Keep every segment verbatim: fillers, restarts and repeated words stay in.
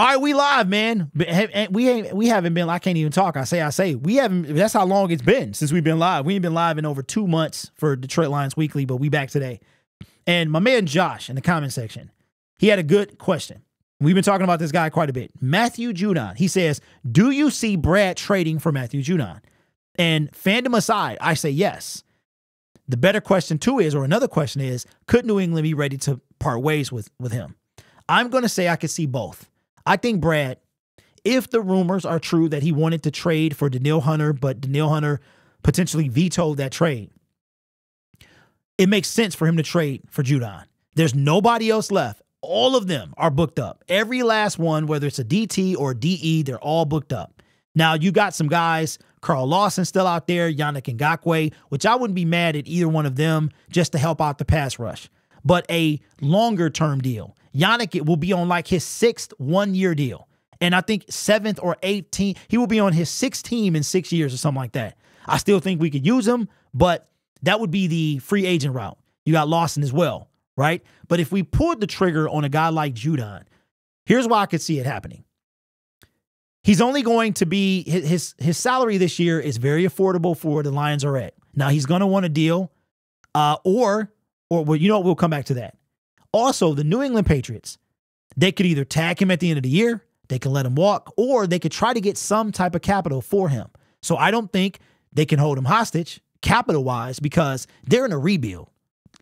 All right, we live, man. We ain't, we haven't been. I can't even talk. I say, I say, we haven't. That's how long it's been since we've been live. We ain't been live in over two months for Detroit Lions Weekly, but we back today. And my man Josh in the comment section, he had a good question. We've been talking about this guy quite a bit, Matthew Judon. He says, "Do you see Brad trading for Matthew Judon?" And fandom aside, I say yes. The better question too is, or another question is, could New England be ready to part ways with with him? I'm going to say I could see both. I think Brad, if the rumors are true that he wanted to trade for Danielle Hunter, but Danielle Hunter potentially vetoed that trade, it makes sense for him to trade for Judon. There's nobody else left. All of them are booked up. Every last one, whether it's a D T or a D E, they're all booked up. Now, you got some guys, Carl Lawson still out there, Yannick Ngakwe, which I wouldn't be mad at either one of them just to help out the pass rush. But a longer-term deal. Yannick will be on like his sixth one-year deal. And I think seventh or eighteenth, he will be on his sixth team in six years or something like that. I still think we could use him, but that would be the free agent route. You got Lawson as well, right? But if we pulled the trigger on a guy like Judon, here's why I could see it happening. He's only going to be, his, his salary this year is very affordable for where the Lions are at. Now, he's going to want a deal, uh, or, or well, you know, we'll come back to that. Also, the New England Patriots, they could either tag him at the end of the year, they could let him walk, or they could try to get some type of capital for him. So I don't think they can hold him hostage capital-wise because they're in a rebuild.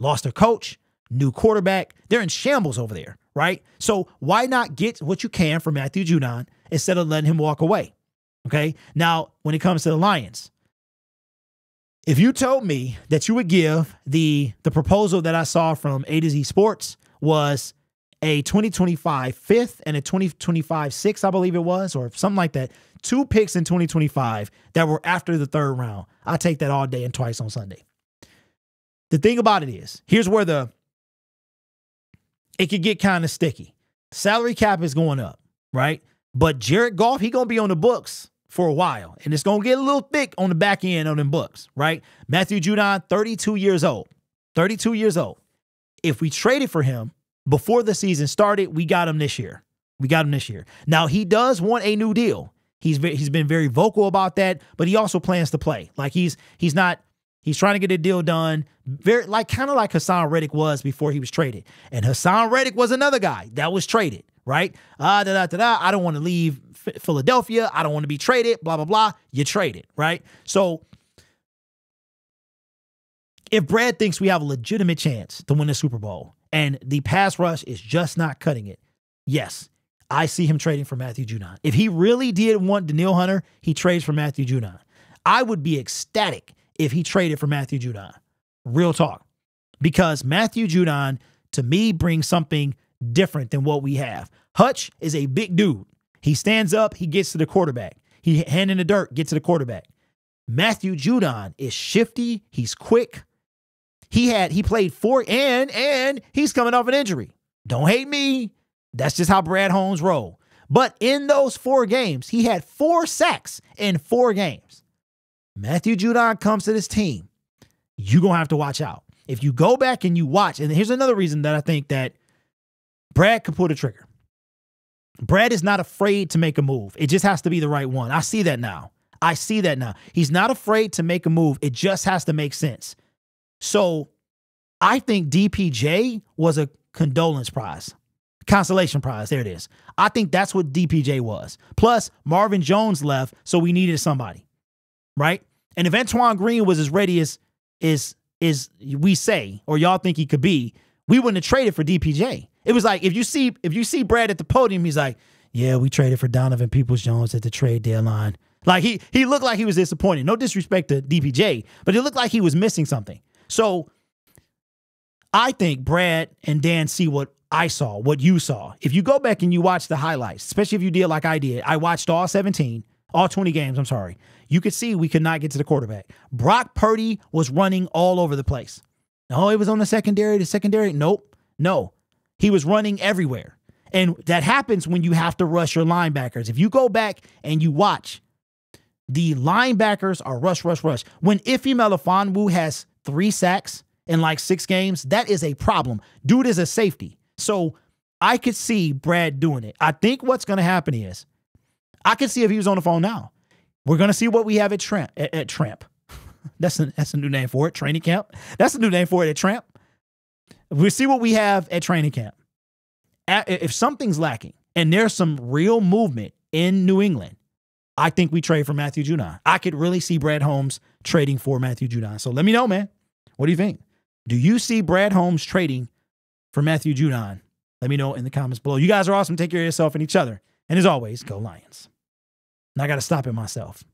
Lost their coach, new quarterback. They're in shambles over there, right? So why not get what you can from Matthew Judon instead of letting him walk away, okay? Now, when it comes to the Lions, if you told me that you would give the, the proposal that I saw from A to Z Sports was a twenty twenty-five fifth and a twenty twenty-five sixth, I believe it was, or something like that, two picks in twenty twenty-five that were after the third round, I take that all day and twice on Sunday. The thing about it is, here's where the it could get kind of sticky. Salary cap is going up, right? But Jared Goff, he's going to be on the books for a while, and it's going to get a little thick on the back end on them books, right? Matthew Judon, thirty-two years old. thirty-two years old. If we traded for him before the season started, we got him this year. We got him this year. Now, he does want a new deal. He's he's been very vocal about that, but he also plans to play. Like, he's he's not he's trying to get a deal done, very like kind of like Hasson Reddick was before he was traded. And Hasson Reddick was another guy that was traded, right? Uh, da, da, da, da. I don't want to leave Philadelphia. I don't want to be traded, blah, blah, blah. You trade it, right? So if Brad thinks we have a legitimate chance to win the Super Bowl and the pass rush is just not cutting it, yes, I see him trading for Matthew Judon. If he really did want Danielle Hunter, he trades for Matthew Judon. I would be ecstatic if he traded for Matthew Judon. Real talk. Because Matthew Judon, to me, brings something different than what we have. Hutch is a big dude. He stands up, he gets to the quarterback. He hand in the dirt, gets to the quarterback. Matthew Judon is shifty. He's quick. He had, he played four, and, and he's coming off an injury. Don't hate me. That's just how Brad Holmes roll. But in those four games, he had four sacks in four games. Matthew Judon comes to this team, you're going to have to watch out. If you go back and you watch, and here's another reason that I think that Brad could pull the trigger. Brad is not afraid to make a move. It just has to be the right one. I see that now. I see that now. He's not afraid to make a move. It just has to make sense. So I think D P J was a condolence prize. Consolation prize. There it is. I think that's what D P J was. Plus, Marvin Jones left, so we needed somebody. Right? And if Antoine Green was as ready as is is we say, or y'all think he could be, we wouldn't have traded for D P J. It was like if you see if you see Brad at the podium, he's like, "Yeah, we traded for Donovan Peoples-Jones at the trade deadline." Like he he looked like he was disappointed. No disrespect to D P J, but it looked like he was missing something. So I think Brad and Dan see what I saw, what you saw. If you go back and you watch the highlights, especially if you did like I did, I watched all seventeen. All twenty games, I'm sorry. You could see we could not get to the quarterback. Brock Purdy was running all over the place. Oh, it was on the secondary, the secondary. Nope. No. He was running everywhere. And that happens when you have to rush your linebackers. If you go back and you watch, the linebackers are rush, rush, rush. When Ify Melifanwu has three sacks in like six games, that is a problem. Dude is a safety. So I could see Brad doing it. I think what's going to happen is, I could see if he was on the phone now. We're going to see what we have at Tramp. At, at Tramp. That's a, that's a new name for it, training camp. That's a new name for it at Tramp. We'll see what we have at training camp. At, if something's lacking and there's some real movement in New England, I think we trade for Matthew Judon. I could really see Brad Holmes trading for Matthew Judon. So let me know, man. What do you think? Do you see Brad Holmes trading for Matthew Judon? Let me know in the comments below. You guys are awesome. Take care of yourself and each other. And as always, go Lions. And I got to stop it myself.